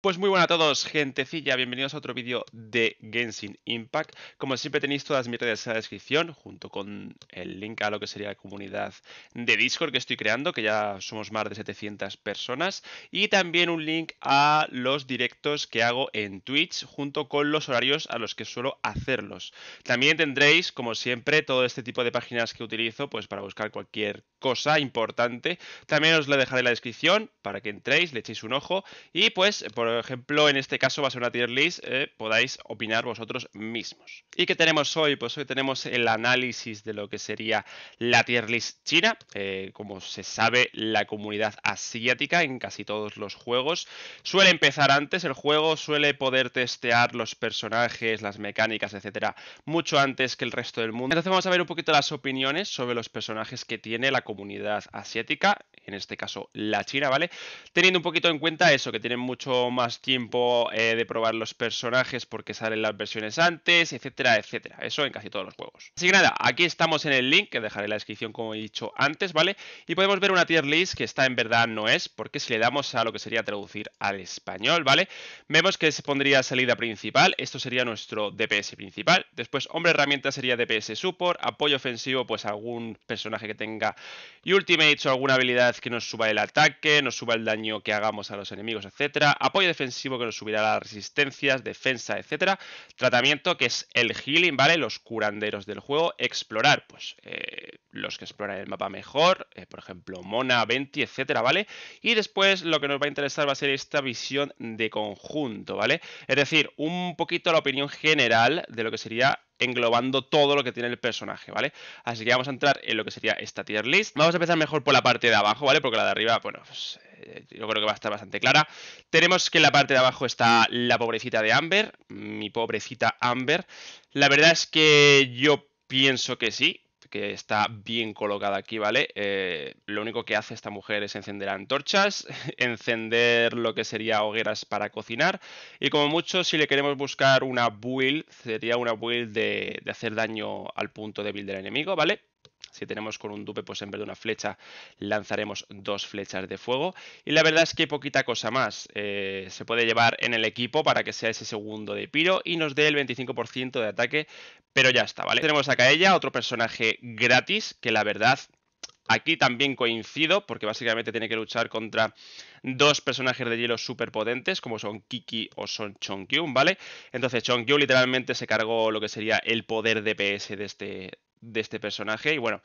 Pues muy buenas a todos, gentecilla, bienvenidos a otro vídeo de Genshin Impact. Como siempre tenéis todas mis redes en la descripción, junto con el link a lo que sería la comunidad de Discord que estoy creando, que ya somos más de 700 personas, y también un link a los directos que hago en Twitch, junto con los horarios a los que suelo hacerlos. También tendréis, como siempre, todo este tipo de páginas que utilizo pues para buscar cualquier cosa importante. También os la dejaré en la descripción para que entréis, le echéis un ojo y pues, por ejemplo, en este caso va a ser una tier list, podáis opinar vosotros mismos. ¿Y qué tenemos hoy? Pues hoy tenemos el análisis de lo que sería la tier list china. Como se sabe, la comunidad asiática en casi todos los juegos suele empezar antes el juego, suele poder testear los personajes, las mecánicas, etcétera, mucho antes que el resto del mundo. Entonces vamos a ver un poquito las opiniones sobre los personajes que tiene la comunidad asiática, en este caso la china, ¿vale? Teniendo un poquito en cuenta eso, que tienen mucho más tiempo de probar los personajes porque salen las versiones antes, etcétera, etcétera. Eso en casi todos los juegos. Así que nada, aquí estamos en el link que dejaré en la descripción como he dicho antes, ¿vale? Y podemos ver una tier list que esta en verdad no es, porque si le damos a lo que sería traducir al español, ¿vale? Vemos que se pondría salida principal, esto sería nuestro DPS principal, después hombre herramienta sería DPS support, apoyo ofensivo pues algún personaje que tenga ultimate o alguna habilidad que nos suba el ataque, nos suba el daño que hagamos a los enemigos, etcétera. Apoyo defensivo que nos subirá las resistencias, defensa, etcétera. Tratamiento, que es el healing, ¿vale? Los curanderos del juego. Explorar, pues los que exploran el mapa mejor, por ejemplo Mona, Venti, etcétera, ¿vale? Y después lo que nos va a interesar va a ser esta visión de conjunto, ¿vale? Es decir, un poquito la opinión general de lo que sería englobando todo lo que tiene el personaje, ¿vale? Así que vamos a entrar en lo que sería esta tier list. Vamos a empezar mejor por la parte de abajo, ¿vale? Porque la de arriba, bueno, pues, yo creo que va a estar bastante clara. Tenemos que en la parte de abajo está la pobrecita de Amber, mi pobrecita Amber. La verdad es que yo pienso que sí, que está bien colocada aquí, ¿vale? Lo único que hace esta mujer es encender antorchas, encender lo que sería hogueras para cocinar, y como mucho, si le queremos buscar una build, sería una build de hacer daño al punto débil del enemigo, ¿vale? Si tenemos con un dupe, pues en vez de una flecha lanzaremos dos flechas de fuego. Y la verdad es que poquita cosa más. Se puede llevar en el equipo para que sea ese segundo de piro y nos dé el 25% de ataque, pero ya está, ¿vale? Tenemos a Kaella, otro personaje gratis, que la verdad aquí también coincido, porque básicamente tiene que luchar contra dos personajes de hielo súper potentes, como son Qiqi o son Chongkyun, ¿vale? Entonces Chongkyun literalmente se cargó lo que sería el poder DPS de este personaje, y bueno,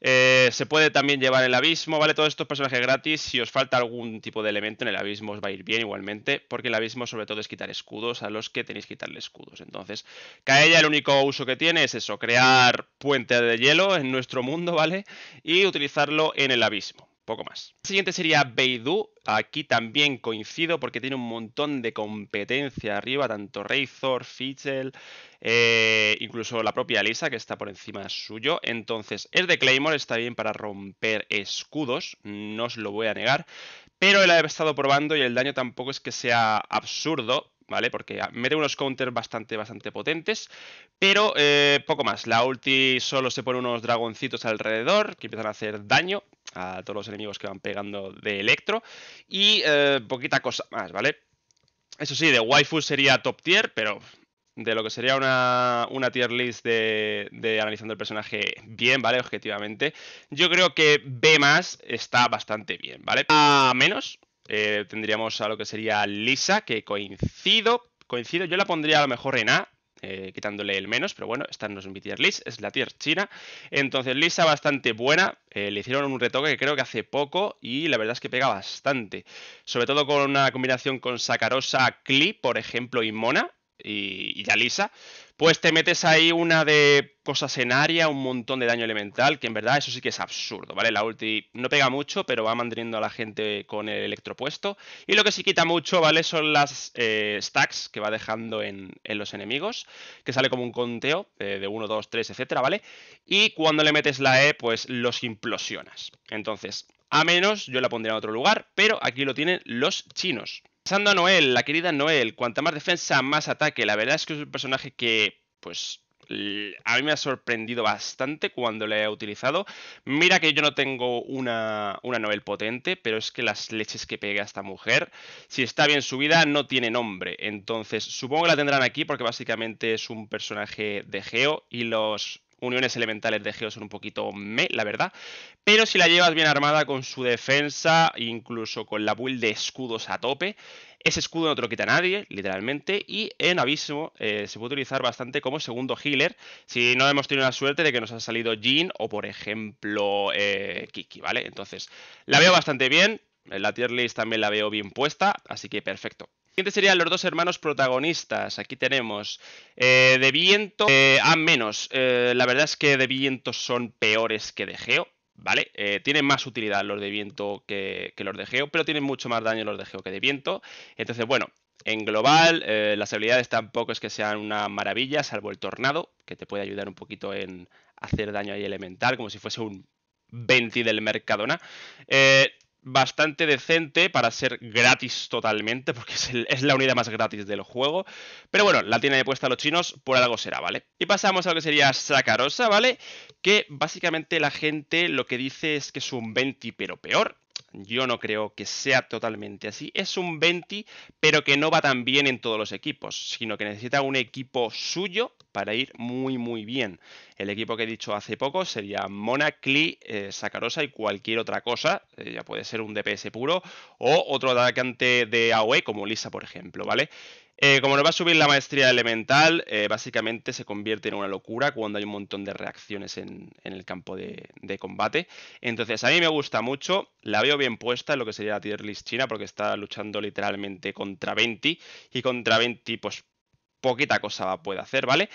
se puede también llevar el abismo, ¿vale? Todos estos personajes gratis, si os falta algún tipo de elemento en el abismo os va a ir bien igualmente, porque el abismo sobre todo es quitar escudos a los que tenéis que quitarle escudos. Entonces, Kaella el único uso que tiene es eso, crear puentes de hielo en nuestro mundo, ¿vale? Y utilizarlo en el abismo, poco más. El siguiente sería Beidou. Aquí también coincido porque tiene un montón de competencia arriba, tanto Razor, Fischl, incluso la propia Lisa, que está por encima suyo. Entonces, es de Claymore, está bien para romper escudos, no os lo voy a negar, pero él ha estado probando y el daño tampoco es que sea absurdo, ¿vale? Porque mete unos counters bastante potentes, pero poco más. La ulti solo se pone unos dragoncitos alrededor que empiezan a hacer daño a todos los enemigos que van pegando de electro y poquita cosa más, ¿vale? Eso sí, de waifu sería top tier, pero de lo que sería una tier list de analizando el personaje bien, ¿vale? Objetivamente, yo creo que B más está bastante bien, ¿vale? A menos tendríamos a lo que sería Lisa, que coincido, yo la pondría a lo mejor en A, quitándole el menos, pero bueno, esta no es mi tier list, es la tier china. Entonces Lisa bastante buena, le hicieron un retoque que creo que hace poco y la verdad es que pega bastante, sobre todo con una combinación con Sacarosa, Klee, por ejemplo, y Mona, y ya Lisa, pues te metes ahí una de cosas en área, un montón de daño elemental, que en verdad eso sí que es absurdo, ¿vale? La ulti no pega mucho, pero va manteniendo a la gente con el electropuesto. Y lo que sí quita mucho, ¿vale? Son las stacks que va dejando en los enemigos, que sale como un conteo de 1, 2, 3, etcétera, ¿vale? Y cuando le metes la E, pues los implosionas. Entonces, a menos yo la pondría en otro lugar, pero aquí lo tienen los chinos. Pasando a Noelle, la querida Noelle, cuanta más defensa, más ataque. La verdad es que es un personaje que, pues, a mí me ha sorprendido bastante cuando la he utilizado. Mira que yo no tengo una Noelle potente, pero es que las leches que pega esta mujer, si está bien subida, no tiene nombre. Entonces supongo que la tendrán aquí porque básicamente es un personaje de Geo y los... uniones elementales de Geo son un poquito meh, la verdad. Pero si la llevas bien armada con su defensa, incluso con la build de escudos a tope, ese escudo no te lo quita nadie, literalmente. Y en abismo se puede utilizar bastante como segundo healer, si no hemos tenido la suerte de que nos ha salido Jean o, por ejemplo, Qiqi, ¿vale? Entonces, la veo bastante bien. La tier list también la veo bien puesta, así que perfecto. Siguiente serían los dos hermanos protagonistas. Aquí tenemos de viento a menos. La verdad es que de viento son peores que de Geo, ¿vale? Tienen más utilidad los de viento que los de Geo, pero tienen mucho más daño los de Geo que de viento. Entonces, bueno, en global las habilidades tampoco es que sean una maravilla, salvo el tornado, que te puede ayudar un poquito en hacer daño ahí elemental, como si fuese un Venti del Mercadona. Bastante decente para ser gratis totalmente, porque es la unidad más gratis del juego. Pero bueno, la tienen puesta los chinos, por algo será, ¿vale? Y pasamos a lo que sería Sacarosa, ¿vale? Que básicamente la gente lo que dice es que es un Venti, pero peor. Yo no creo que sea totalmente así. Es un Venti, pero que no va tan bien en todos los equipos, sino que necesita un equipo suyo para ir muy, muy bien. El equipo que he dicho hace poco sería Mona, Klee, Sacarosa y cualquier otra cosa. Ya puede ser un DPS puro o otro atacante de AoE como Lisa, por ejemplo, ¿vale? Como nos va a subir la maestría elemental, básicamente se convierte en una locura cuando hay un montón de reacciones en el campo de combate. Entonces, a mí me gusta mucho, la veo bien puesta en lo que sería la tier list china, porque está luchando literalmente contra Venti, y contra Venti, pues, poquita cosa puede hacer, ¿vale?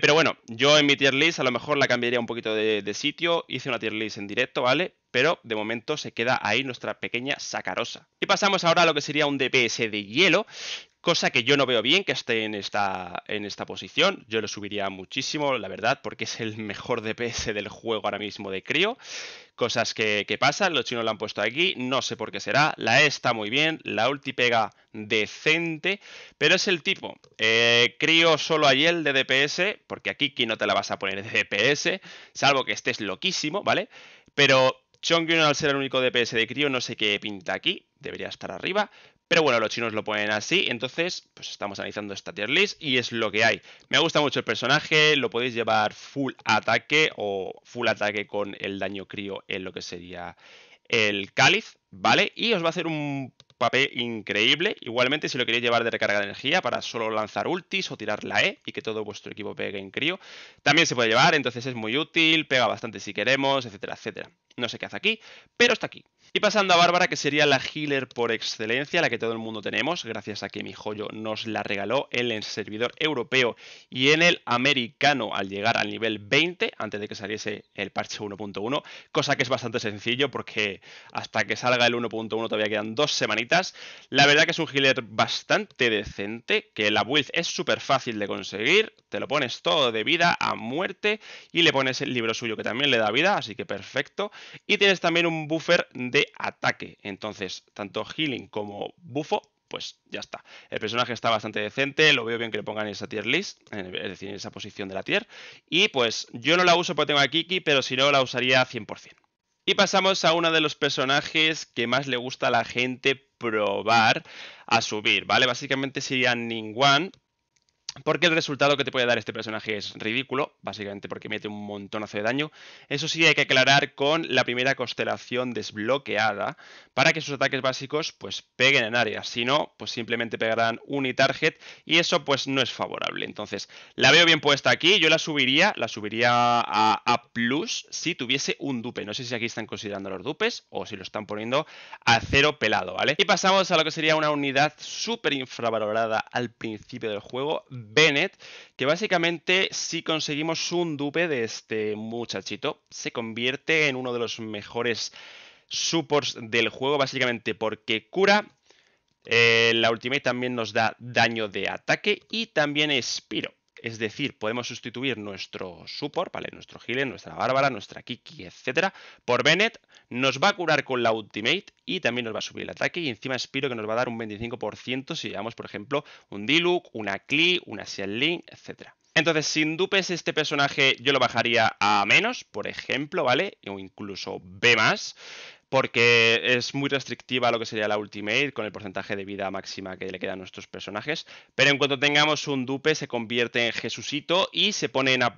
Pero bueno, yo en mi tier list a lo mejor la cambiaría un poquito de sitio. Hice una tier list en directo, ¿vale? Pero de momento se queda ahí nuestra pequeña Sacarosa. Y pasamos ahora a lo que sería un DPS de hielo, cosa que yo no veo bien que esté en esta posición. Yo lo subiría muchísimo, la verdad, porque es el mejor DPS del juego ahora mismo de Crio. Cosas que pasan, los chinos la han puesto aquí, no sé por qué será. La E está muy bien, la ulti pega decente, pero es el tipo Crio solo a Yel de DPS, porque a Qiqi no te la vas a poner de DPS, salvo que estés loquísimo, ¿vale? Pero Chongkyun, al ser el único DPS de Crio, no sé qué pinta aquí, debería estar arriba. Pero bueno, los chinos lo ponen así, entonces pues estamos analizando esta tier list y es lo que hay. Me gusta mucho el personaje, lo podéis llevar full ataque o full ataque con el daño Crio en lo que sería el cáliz, ¿vale? Y os va a hacer un papel increíble. Igualmente, si lo queréis llevar de recarga de energía para solo lanzar ultis o tirar la E y que todo vuestro equipo pegue en Crio, también se puede llevar, entonces es muy útil, pega bastante si queremos, etcétera, etcétera. No sé qué hace aquí, pero está aquí. Y pasando a Bárbara, que sería la healer por excelencia, la que todo el mundo tenemos, gracias a que mi joyo nos la regaló en el servidor europeo y en el americano al llegar al nivel 20, antes de que saliese el parche 1.1, cosa que es bastante sencillo porque hasta que salga el 1.1 todavía quedan 2 semanitas. La verdad que es un healer bastante decente, que la build es súper fácil de conseguir, te lo pones todo de vida a muerte y le pones el libro suyo que también le da vida, así que perfecto. Y tienes también un buffer de ataque, entonces tanto healing como bufo, pues ya está. El personaje está bastante decente, lo veo bien que le pongan en esa tier list, es decir, en esa posición de la tier. Y pues yo no la uso porque tengo a Qiqi, pero si no la usaría 100%. Y pasamos a uno de los personajes que más le gusta a la gente probar a subir, ¿vale? Básicamente sería Ningguang, porque el resultado que te puede dar este personaje es ridículo, básicamente porque mete un montonazo de daño. Eso sí, hay que aclarar con la primera constelación desbloqueada para que sus ataques básicos pues peguen en área. Si no, pues simplemente pegarán unitarget y eso pues no es favorable. Entonces, la veo bien puesta aquí. Yo la subiría a A+, si tuviese un dupe. No sé si aquí están considerando los dupes o si lo están poniendo a cero pelado, ¿vale? Y pasamos a lo que sería una unidad súper infravalorada al principio del juego, Bennett, que básicamente si conseguimos un dupe de este muchachito, se convierte en uno de los mejores supports del juego, básicamente porque cura, la ultimate también nos da daño de ataque y también espiro. Es decir, podemos sustituir nuestro support, ¿vale? Nuestro healer, nuestra Bárbara, nuestra Qiqi, etcétera, por Bennett. Nos va a curar con la ultimate y también nos va a subir el ataque. Y encima espiro que nos va a dar un 25% si llevamos, por ejemplo, un Diluc, una Klee, una Xiangling, etcétera. Entonces, sin dupes este personaje yo lo bajaría a menos, por ejemplo, ¿vale? O incluso B+, porque es muy restrictiva lo que sería la ultimate con el porcentaje de vida máxima que le quedan a nuestros personajes. Pero en cuanto tengamos un dupe se convierte en Jesucito y se pone en A+,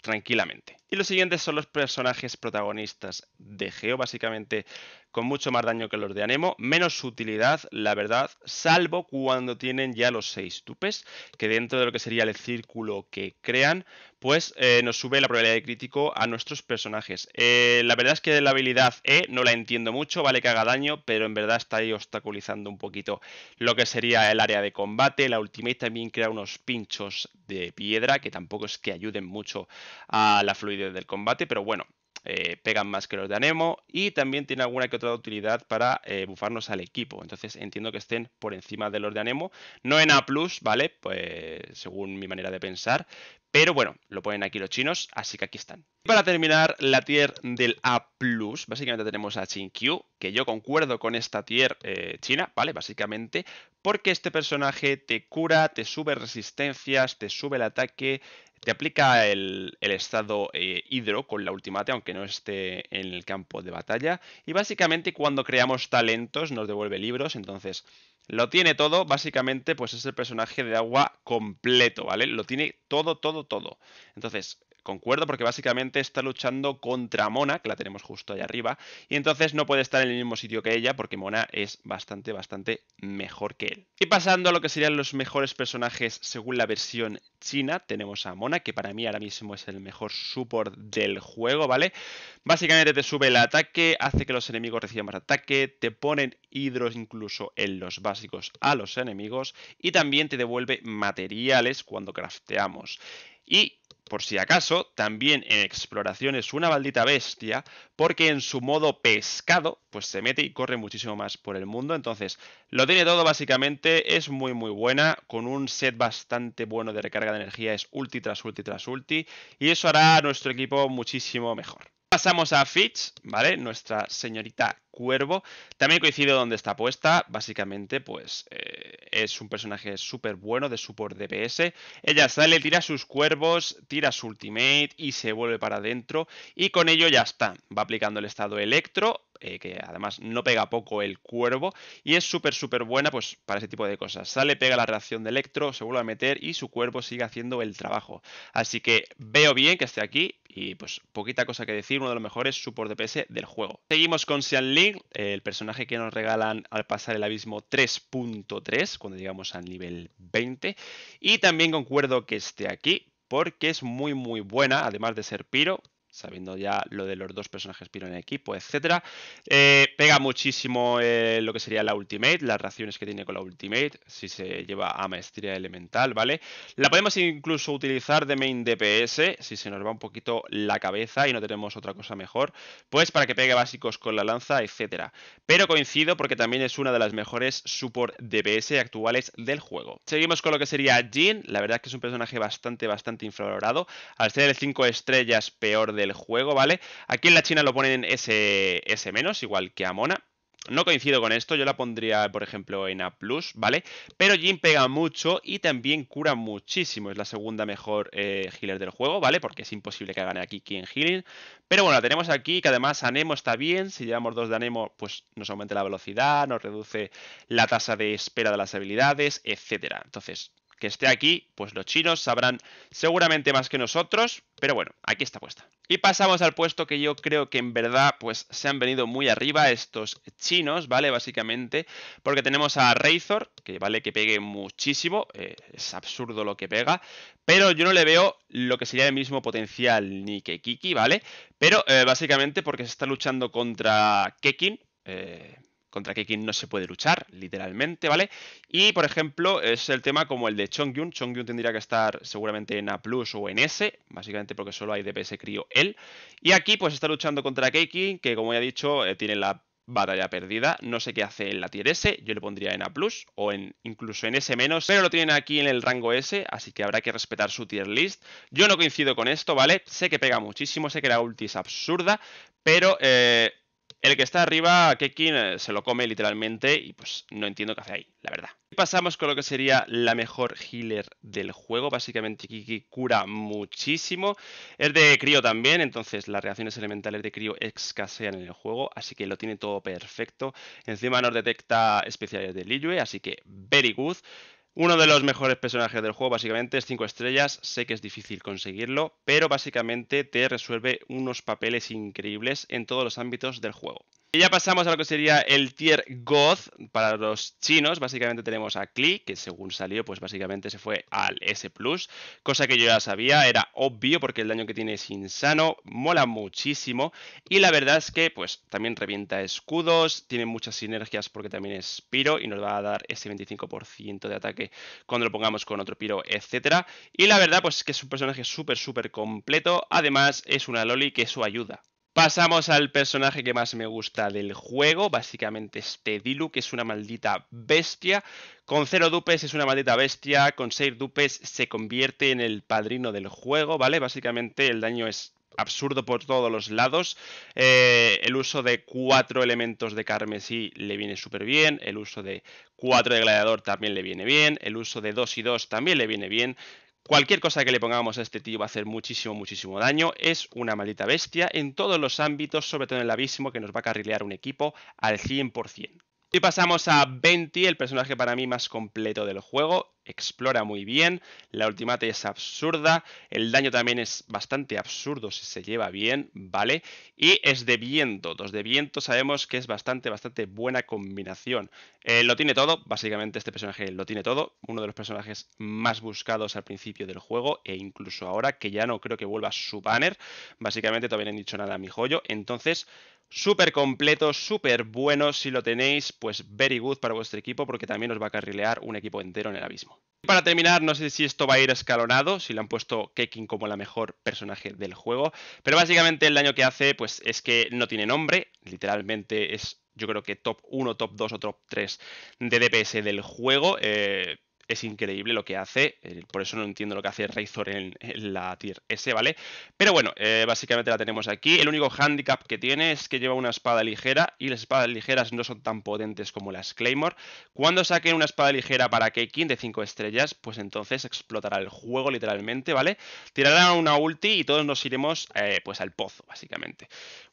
tranquilamente. Y los siguientes son los personajes protagonistas de Geo, básicamente con mucho más daño que los de Anemo, menos utilidad, la verdad, salvo cuando tienen ya los 6 dupes, que dentro de lo que sería el círculo que crean, pues nos sube la probabilidad de crítico a nuestros personajes. La verdad es que la habilidad E no la entiendo mucho, vale que haga daño, pero en verdad está ahí obstaculizando un poquito lo que sería el área de combate. La ultimate también crea unos pinchos de piedra, que tampoco es que ayuden mucho a la fluidez del combate, pero bueno, pegan más que los de Anemo y también tiene alguna que otra utilidad para bufarnos al equipo. Entonces entiendo que estén por encima de los de Anemo, no en A+, ¿vale? Pues según mi manera de pensar. Pero bueno, lo ponen aquí los chinos, así que aquí están. Y para terminar, la tier del A+, básicamente tenemos a Xingqiu, que yo concuerdo con esta tier china, ¿vale? Básicamente, porque este personaje te cura, te sube resistencias, te sube el ataque, te aplica el estado hidro con la ultimate, aunque no esté en el campo de batalla. Y básicamente cuando creamos talentos nos devuelve libros, entonces lo tiene todo, básicamente pues es el personaje de agua completo, ¿vale? Lo tiene todo, todo, todo. Entonces, concuerdo porque básicamente está luchando contra Mona, que la tenemos justo allá arriba, y entonces no puede estar en el mismo sitio que ella porque Mona es bastante, bastante mejor que él. Y pasando a lo que serían los mejores personajes según la versión china, tenemos a Mona, que para mí ahora mismo es el mejor support del juego, ¿vale? Básicamente te sube el ataque, hace que los enemigos reciban más ataque, te ponen hidros incluso en los básicos a los enemigos y también te devuelve materiales cuando crafteamos. Y, por si acaso, también en exploración es una maldita bestia, porque en su modo pescado, pues se mete y corre muchísimo más por el mundo. Entonces, lo tiene todo básicamente, es muy muy buena, con un set bastante bueno de recarga de energía, es ulti tras ulti tras ulti, y eso hará a nuestro equipo muchísimo mejor. Pasamos a Fischl, ¿vale? Nuestra señorita cuervo. También coincido donde está puesta. Básicamente, pues es un personaje súper bueno de support DPS. Ella sale, tira sus cuervos, tira su ultimate y se vuelve para adentro. Y con ello ya está. Va aplicando el estado electro, que además no pega poco el cuervo. Y es súper, súper buena pues para ese tipo de cosas. Sale, pega la reacción de electro, se vuelve a meter y su cuervo sigue haciendo el trabajo. Así que veo bien que esté aquí. Y pues poquita cosa que decir, uno de los mejores support DPS del juego. Seguimos con Xiangling, el personaje que nos regalan al pasar el abismo 3.3, cuando llegamos al nivel 20. Y también concuerdo que esté aquí, porque es muy muy buena, además de ser piro, sabiendo ya lo de los dos personajes piro en el equipo, etc. Pega muchísimo lo que sería la ultimate, las reacciones que tiene con la ultimate, si se lleva a maestría elemental, ¿vale? La podemos incluso utilizar de main DPS, si se nos va un poquito la cabeza y no tenemos otra cosa mejor, pues para que pegue básicos con la lanza, etc. Pero coincido porque también es una de las mejores support DPS actuales del juego. Seguimos con lo que sería Jean, la verdad es que es un personaje bastante, bastante infravalorado, al ser el 5 estrellas peor del juego, ¿vale? Aquí en la China lo ponen en S-, igual que a Mona. No coincido con esto, yo la pondría, por ejemplo, en A+, ¿vale? Pero Jin pega mucho y también cura muchísimo. Es la segunda mejor healer del juego, ¿vale? Porque es imposible que gane aquí quien healing. Pero bueno, la tenemos aquí, que además Anemo está bien. Si llevamos 2 de Anemo, pues nos aumenta la velocidad, nos reduce la tasa de espera de las habilidades, etcétera. Entonces, que esté aquí, pues los chinos sabrán seguramente más que nosotros, pero bueno, aquí está puesta. Y pasamos al puesto que yo creo que en verdad pues se han venido muy arriba estos chinos, ¿vale? Básicamente porque tenemos a Razor, que vale que pegue muchísimo, es absurdo lo que pega, pero yo no le veo lo que sería el mismo potencial ni que Qiqi, ¿vale? Pero básicamente porque se está luchando contra Keqing, contra Keqing no se puede luchar, literalmente, ¿vale? Y, por ejemplo, es el tema como el de Chongkyun. Chongkyun tendría que estar seguramente en A+, o en S, básicamente porque solo hay DPS crío él. Y aquí, pues, está luchando contra Keqing, que, como ya he dicho, tiene la batalla perdida. No sé qué hace en la tier S, yo le pondría en A+, o en incluso en S-, pero lo tienen aquí en el rango S, así que habrá que respetar su tier list. Yo no coincido con esto, ¿vale? Sé que pega muchísimo, sé que la ulti es absurda, pero El que está arriba, Keqing, se lo come literalmente y pues no entiendo qué hace ahí, la verdad. Y pasamos con lo que sería la mejor healer del juego. Básicamente Qiqi cura muchísimo. Es de Crio también, entonces las reacciones elementales de Crio escasean en el juego, así que lo tiene todo perfecto. Encima nos detecta especiales de Liyue, así que very good. Uno de los mejores personajes del juego, básicamente, es 5 estrellas. Sé que es difícil conseguirlo, pero básicamente te resuelve unos papeles increíbles en todos los ámbitos del juego. Y ya pasamos a lo que sería el tier God para los chinos. Básicamente tenemos a Klee, que según salió, pues básicamente se fue al S+, cosa que yo ya sabía, era obvio porque el daño que tiene es insano, mola muchísimo y la verdad es que pues también revienta escudos, tiene muchas sinergias porque también es piro y nos va a dar ese 25% de ataque cuando lo pongamos con otro piro, etcétera. Y la verdad pues que es un personaje súper completo, además es una loli que eso ayuda. Pasamos al personaje que más me gusta del juego, básicamente este Diluc, que es una maldita bestia. Con 0 dupes es una maldita bestia, con 6 dupes se convierte en el padrino del juego, ¿vale? Básicamente el daño es absurdo por todos los lados, el uso de 4 elementos de carmesí le viene súper bien, el uso de 4 de gladiador también le viene bien, el uso de 2 y 2 también le viene bien. Cualquier cosa que le pongamos a este tío va a hacer muchísimo daño. Es una maldita bestia en todos los ámbitos, sobre todo en el abismo, que nos va a carrilear un equipo al 100%. Y pasamos a Venti, el personaje para mí más completo del juego. Explora muy bien, la ultimate es absurda, el daño también es bastante absurdo si se lleva bien, ¿vale? Y es de viento, 2 de viento sabemos que es bastante buena combinación. Lo tiene todo, básicamente este personaje lo tiene todo, uno de los personajes más buscados al principio del juego e incluso ahora, que ya no creo que vuelva su banner, básicamente todavía no he dicho nada a mi joyo, entonces súper completo, súper bueno, si lo tenéis pues very good para vuestro equipo porque también os va a carrilear un equipo entero en el abismo. Para terminar, no sé si esto va a ir escalonado, si le han puesto Keqing como la mejor personaje del juego, pero básicamente el daño que hace pues es que no tiene nombre, literalmente es yo creo que top 1, top 2 o top 3 de DPS del juego. Es increíble lo que hace, por eso no entiendo lo que hace Razor en la tier S, ¿vale? Pero bueno, básicamente la tenemos aquí. El único handicap que tiene es que lleva una espada ligera y las espadas ligeras no son tan potentes como las Claymore. Cuando saquen una espada ligera para Keqing de 5 estrellas, pues entonces explotará el juego literalmente, ¿vale? Tirará una ulti y todos nos iremos pues al pozo, básicamente.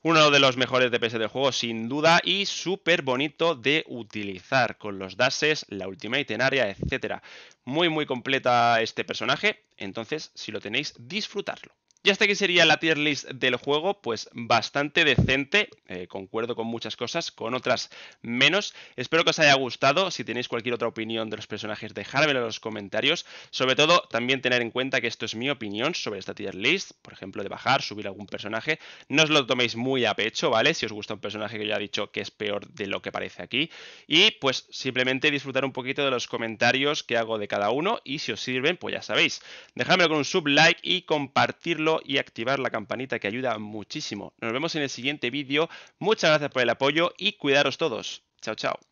Uno de los mejores DPS del juego, sin duda, y súper bonito de utilizar con los dashes, la ultimate en área, etcétera. Muy completa este personaje, entonces si lo tenéis, disfrutarlo. Y hasta aquí sería la tier list del juego, pues bastante decente, concuerdo con muchas cosas, con otras menos. Espero que os haya gustado, si tenéis cualquier otra opinión de los personajes, dejármelo en los comentarios. Sobre todo, también tener en cuenta que esto es mi opinión sobre esta tier list, por ejemplo, de bajar, subir algún personaje. No os lo toméis muy a pecho, ¿vale? Si os gusta un personaje que yo ya he dicho que es peor de lo que parece aquí. Y pues simplemente disfrutar un poquito de los comentarios que hago de cada uno y si os sirven, pues ya sabéis. Dejármelo con un sub, like y compartirlo. Y activar la campanita que ayuda muchísimo. Nos vemos en el siguiente vídeo. Muchas gracias por el apoyo y cuidaros todos. Chao, chao.